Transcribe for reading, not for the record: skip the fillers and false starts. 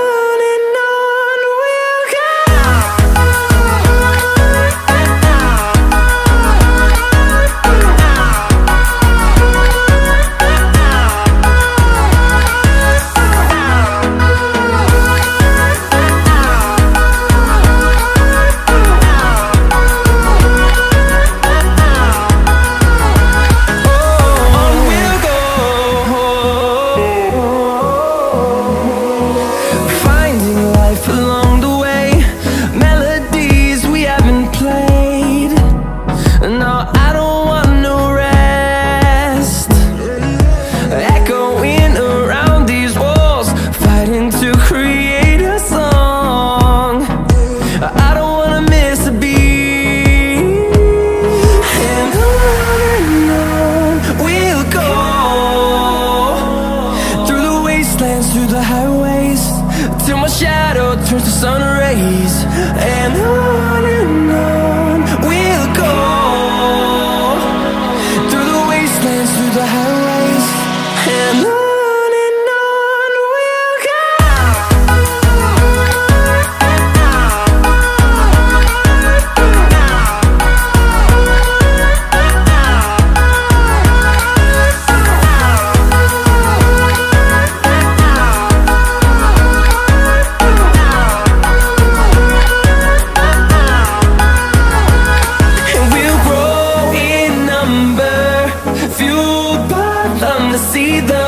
Through the highways, till my shadow turns to sun rays, and on we'll go, through the wastelands, through the highways, and on. See the